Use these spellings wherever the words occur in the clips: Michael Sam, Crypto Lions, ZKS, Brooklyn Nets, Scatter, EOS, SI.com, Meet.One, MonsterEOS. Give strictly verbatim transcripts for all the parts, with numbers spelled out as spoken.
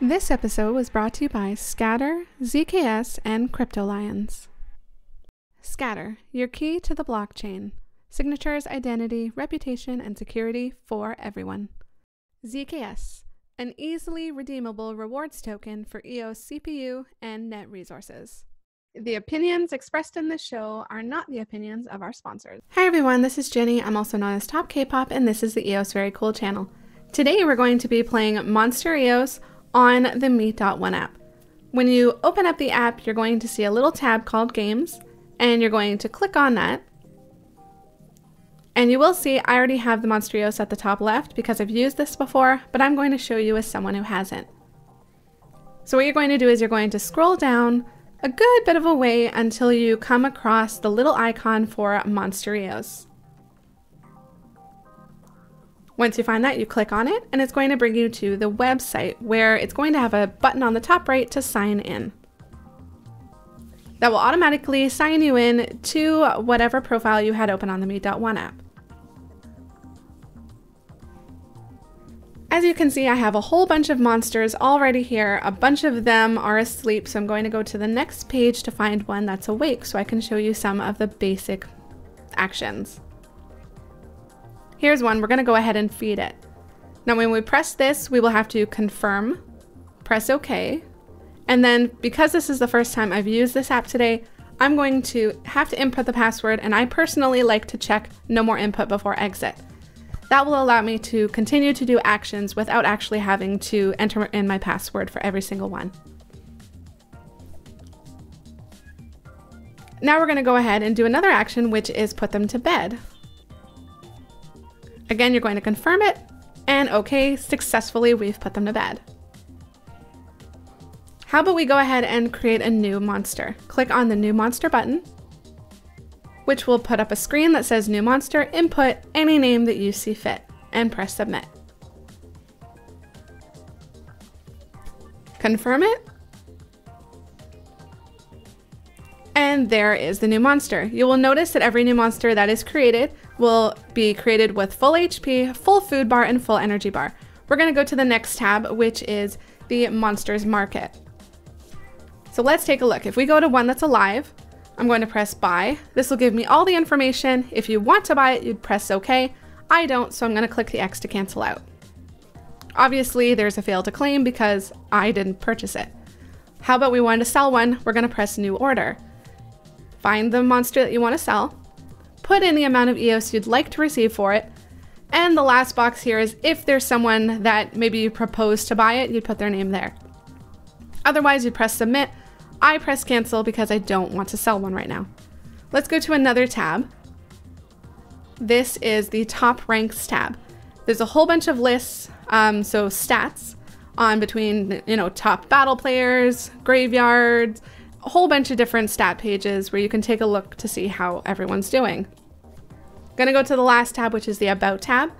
This episode was brought to you by Scatter, Z K S, and Crypto Lions. Scatter, your key to the blockchain. Signatures, identity, reputation, and security for everyone. Z K S, an easily redeemable rewards token for E O S C P U and net resources. The opinions expressed in this show are not the opinions of our sponsors. Hi everyone, this is Jenny. I'm also known as Top K-Pop, and this is the E O S Very Cool channel. Today we're going to be playing MonsterEOS on the Meet dot One app. When you open up the app, you're going to see a little tab called Games, and you're going to click on that. And you will see I already have the MonsterEOS at the top left because I've used this before, but I'm going to show you as someone who hasn't. So what you're going to do is you're going to scroll down a good bit of a way until you come across the little icon for MonsterEOS. Once you find that, you click on it, and it's going to bring you to the website where it's going to have a button on the top right to sign in. That will automatically sign you in to whatever profile you had open on the Meet dot One app. As you can see, I have a whole bunch of monsters already here. A bunch of them are asleep, so I'm going to go to the next page to find one that's awake so I can show you some of the basic actions. Here's one. We're going to go ahead and feed it. Now when we press this, we will have to confirm, press OK, and then because this is the first time I've used this app today, I'm going to have to input the password, and I personally like to check no more input before exit. That will allow me to continue to do actions without actually having to enter in my password for every single one. Now we're going to go ahead and do another action, which is put them to bed. Again, you're going to confirm it, and okay, successfully we've put them to bed. How about we go ahead and create a new monster? Click on the New Monster button, which will put up a screen that says New Monster, input any name that you see fit, and press Submit. Confirm it. And there is the new monster. You will notice that every new monster that is created will be created with full H P, full food bar, and full energy bar. We're going to go to the next tab, which is the Monsters Market. So let's take a look. If we go to one that's alive, I'm going to press Buy. This will give me all the information. If you want to buy it, you'd press OK. I don't, so I'm going to click the X to cancel out. Obviously, there's a fail to claim because I didn't purchase it. How about we wanted to sell one? We're going to press New Order. Find the monster that you want to sell, put in the amount of E O S you'd like to receive for it, and the last box here is if there's someone that maybe you propose to buy it, you'd put their name there. Otherwise, you'd press Submit. I press Cancel because I don't want to sell one right now. Let's go to another tab. This is the Top Ranks tab. There's a whole bunch of lists, um, so stats on between, you know, top battle players, graveyards, a whole bunch of different stat pages where you can take a look to see how everyone's doing. Gonna go to the last tab, which is the About tab.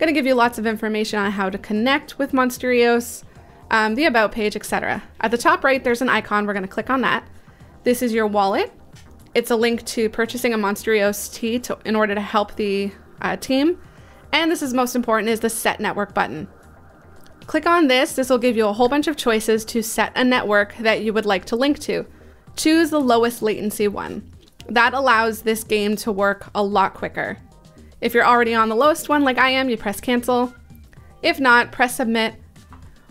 Gonna give you lots of information on how to connect with MonsterEOS, um, the About page, et cetera. At the top right, there's an icon. We're gonna click on that. This is your wallet. It's a link to purchasing a MonsterEOS tea to, in order to help the uh, team. And this is most important, is the Set Network button. Click on this. This will give you a whole bunch of choices to set a network that you would like to link to. Choose the lowest latency one. That allows this game to work a lot quicker. If you're already on the lowest one like I am, you press Cancel. If not, press Submit.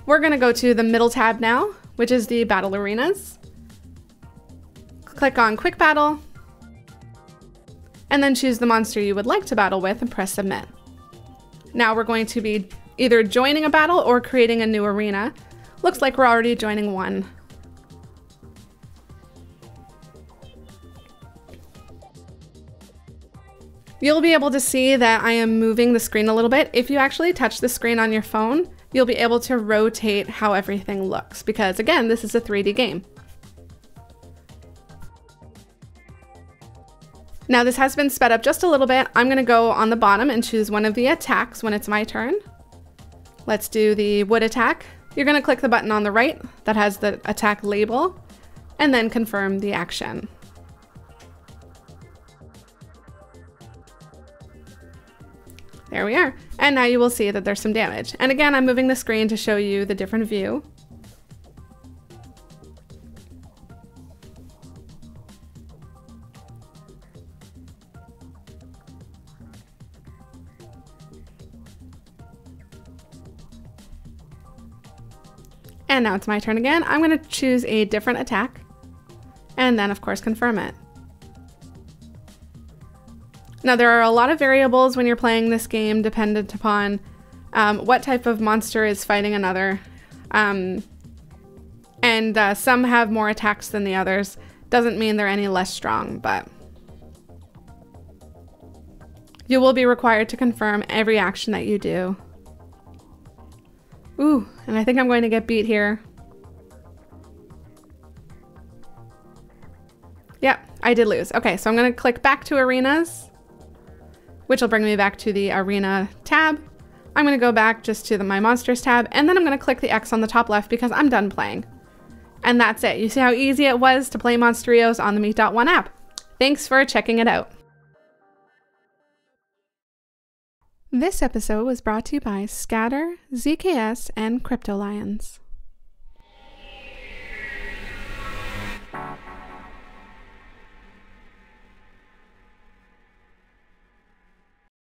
We're going to go to the middle tab now, which is the Battle Arenas. Click on Quick Battle, and then choose the monster you would like to battle with and press Submit. Now we're going to be either joining a battle or creating a new arena. Looks like we're already joining one. You'll be able to see that I am moving the screen a little bit. If you actually touch the screen on your phone, you'll be able to rotate how everything looks because, again, this is a three D game. Now this has been sped up just a little bit. I'm going to go on the bottom and choose one of the attacks when it's my turn. Let's do the wood attack. You're going to click the button on the right that has the attack label and then confirm the action. There we are. And now you will see that there's some damage. And again, I'm moving the screen to show you the different view. And now it's my turn again. I'm going to choose a different attack and then of course confirm it. Now there are a lot of variables when you're playing this game dependent upon um, what type of monster is fighting another. Um, and uh, some have more attacks than the others. Doesn't mean they're any less strong, but you will be required to confirm every action that you do. Ooh, and I think I'm going to get beat here. Yep, I did lose. Okay, so I'm going to click back to arenas, which will bring me back to the arena tab. I'm going to go back just to the My Monsters tab, and then I'm going to click the X on the top left because I'm done playing. And that's it. You see how easy it was to play MonsterEOS on the Meet dot One app. Thanks for checking it out. This episode was brought to you by Scatter, Z K S, and Crypto Lions.